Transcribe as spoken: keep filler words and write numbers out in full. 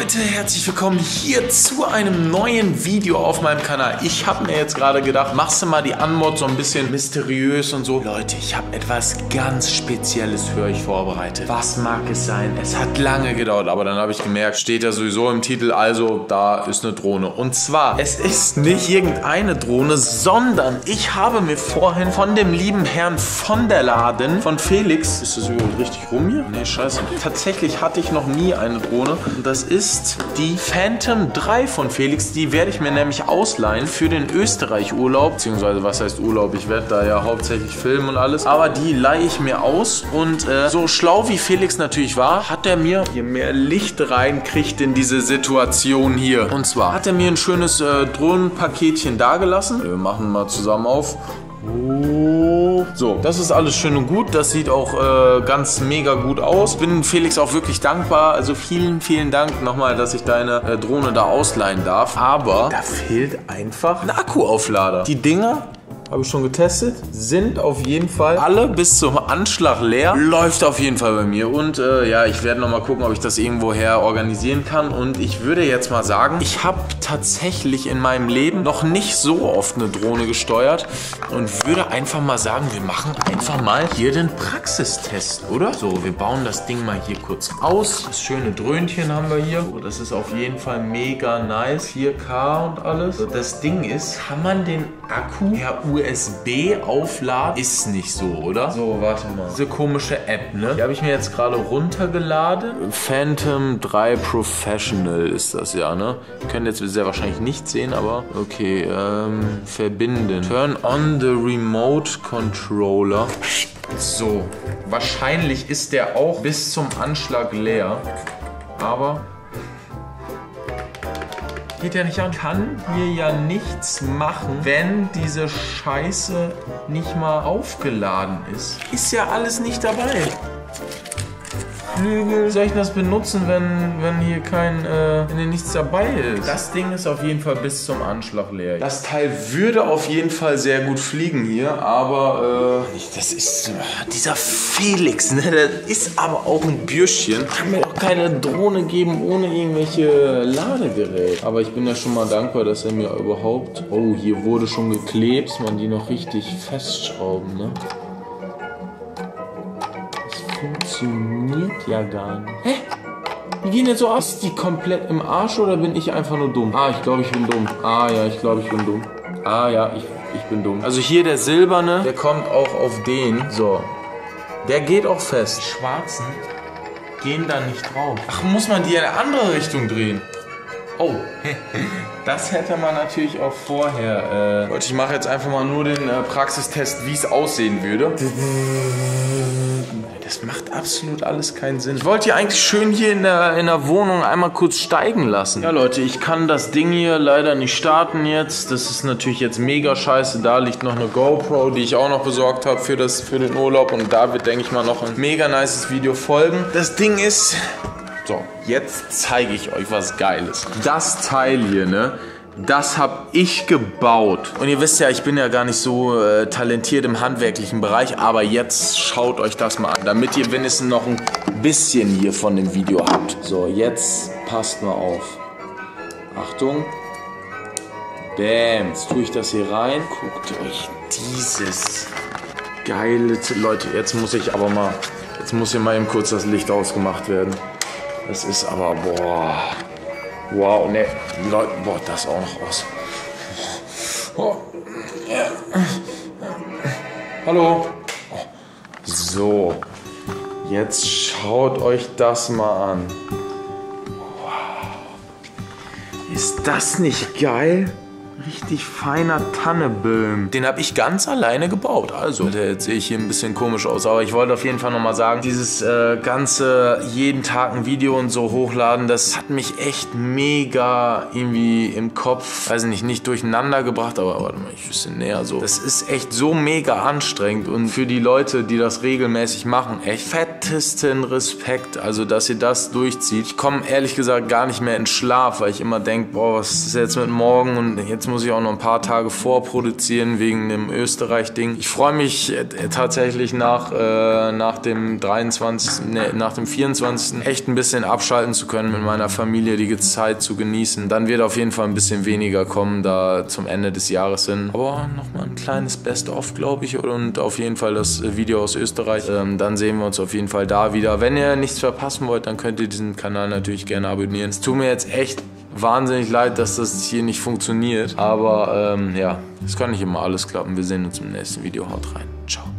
Leute, herzlich willkommen hier zu einem neuen Video auf meinem Kanal. Ich habe mir jetzt gerade gedacht, machst du mal die Anmod so ein bisschen mysteriös und so. Leute, ich habe etwas ganz Spezielles für euch vorbereitet. Was mag es sein? Es hat lange gedauert, aber dann habe ich gemerkt, steht ja sowieso im Titel, also da ist eine Drohne. Und zwar, es ist nicht irgendeine Drohne, sondern ich habe mir vorhin von dem lieben Herrn von der Laden, von Felix, ist das überhaupt richtig rum hier? Nee, scheiße. Tatsächlich hatte ich noch nie eine Drohne. Das ist die Phantom drei von Felix. Die werde ich mir nämlich ausleihen für den Österreich-Urlaub. Beziehungsweise, was heißt Urlaub? Ich werde da ja hauptsächlich filmen und alles. Aber die leihe ich mir aus. Und äh, so schlau wie Felix natürlich war, hat er mir, je mehr Licht reinkriegt in diese Situation hier. Und zwar hat er mir ein schönes äh, Drohnenpaketchen dagelassen. Wir machen mal zusammen auf. So, das ist alles schön und gut. Das sieht auch äh, ganz mega gut aus. Bin Felix auch wirklich dankbar. Also vielen, vielen Dank nochmal, dass ich deine äh, Drohne da ausleihen darf. Aber da fehlt einfach ein Akkuauflader. Die Dinger, habe ich schon getestet, sind auf jeden Fall alle bis zum Anschlag leer. Läuft auf jeden Fall bei mir. Und äh, ja, ich werde nochmal gucken, ob ich das irgendwoher organisieren kann. Und ich würde jetzt mal sagen, ich habe tatsächlich in meinem Leben noch nicht so oft eine Drohne gesteuert. Und würde einfach mal sagen, wir machen einfach mal hier den Praxistest, oder? So, wir bauen das Ding mal hier kurz aus. Das schöne Dröhnchen haben wir hier. So, das ist auf jeden Fall mega nice. vier K und alles. So, das Ding ist, kann man den Akku per U S B U S B aufladen, ist nicht so, oder? So, warte mal. Diese komische App, ne? Die habe ich mir jetzt gerade runtergeladen. Phantom drei Professional ist das ja, ne? Ihr könnt jetzt sehr wahrscheinlich nicht sehen, aber okay, ähm, verbinden. Turn on the remote controller. So, wahrscheinlich ist der auch bis zum Anschlag leer, aber geht ja nicht an. Kann hier ja nichts machen, wenn diese Scheiße nicht mal aufgeladen ist. Ist ja alles nicht dabei. Flügel. Soll ich das benutzen, wenn, wenn hier kein, äh, wenn hier nichts dabei ist? Das Ding ist auf jeden Fall bis zum Anschlag leer. Das Teil würde auf jeden Fall sehr gut fliegen hier, aber äh, das ist, dieser Felix, ne, der ist aber auch ein Bürschchen. Kann mir doch keine Drohne geben ohne irgendwelche Ladegeräte. Aber ich bin ja schon mal dankbar, dass er mir überhaupt, oh, hier wurde schon geklebt, man die noch richtig festschrauben, ne? Funktioniert ja gar nicht. Hä? Die gehen jetzt so aus. Ist die komplett im Arsch oder bin ich einfach nur dumm? Ah, ich glaube, ich bin dumm. Ah ja, ich glaube, ich bin dumm. Ah ja, ich, ich bin dumm. Also hier der silberne, der kommt auch auf den. So. Der geht auch fest. Die schwarzen gehen da nicht drauf. Ach, muss man die in eine andere Richtung drehen? Oh, das hätte man natürlich auch vorher. Äh Leute, ich mache jetzt einfach mal nur den äh, Praxistest, wie es aussehen würde. Das macht absolut alles keinen Sinn. Ich wollte hier eigentlich schön hier in der, in der Wohnung einmal kurz steigen lassen. Ja, Leute, ich kann das Ding hier leider nicht starten jetzt. Das ist natürlich jetzt mega scheiße. Da liegt noch eine GoPro, die ich auch noch besorgt habe für, das, für den Urlaub. Und da wird, denke ich mal, noch ein mega nices Video folgen. Das Ding ist... So, jetzt zeige ich euch was Geiles. Das Teil hier, ne? Das habe ich gebaut. Und ihr wisst ja, ich bin ja gar nicht so äh, talentiert im handwerklichen Bereich, aber jetzt schaut euch das mal an, damit ihr wenigstens noch ein bisschen hier von dem Video habt. So, jetzt passt mal auf. Achtung. Bam. Jetzt tue ich das hier rein. Guckt euch dieses geile... Leute, jetzt muss ich aber mal... Jetzt muss hier mal eben kurz das Licht ausgemacht werden. Das ist aber... Boah... Wow, ne, Leute, boah, das auch noch aus. Oh. Ja. Hallo. So, jetzt schaut euch das mal an. Wow. Ist das nicht geil? Richtig feiner Tanneböhm. Den habe ich ganz alleine gebaut. Also, jetzt sehe ich hier ein bisschen komisch aus. Aber ich wollte auf jeden Fall nochmal sagen, dieses äh, ganze jeden Tag ein Video und so hochladen, das hat mich echt mega irgendwie im Kopf, weiß nicht, nicht durcheinander gebracht. Aber warte mal, ich ein bisschen näher so. Das ist echt so mega anstrengend. Und für die Leute, die das regelmäßig machen, echt fettesten Respekt. Also, dass ihr das durchzieht. Ich komme ehrlich gesagt gar nicht mehr in Schlaf, weil ich immer denke, boah, was ist jetzt mit morgen? Und jetzt muss muss ich auch noch ein paar Tage vorproduzieren wegen dem Österreich-Ding. Ich freue mich tatsächlich nach, äh, nach dem dreiundzwanzigsten, nee, nach dem vierundzwanzigsten echt ein bisschen abschalten zu können mit meiner Familie, die Zeit zu genießen. Dann wird auf jeden Fall ein bisschen weniger kommen, da zum Ende des Jahres hin. Aber nochmal ein kleines Best-of, glaube ich, und auf jeden Fall das Video aus Österreich. Ähm, dann sehen wir uns auf jeden Fall da wieder. Wenn ihr nichts verpassen wollt, dann könnt ihr diesen Kanal natürlich gerne abonnieren. Es tut mir jetzt echt wahnsinnig leid, dass das hier nicht funktioniert. Aber ähm, ja, es kann nicht immer alles klappen. Wir sehen uns im nächsten Video. Haut rein. Ciao.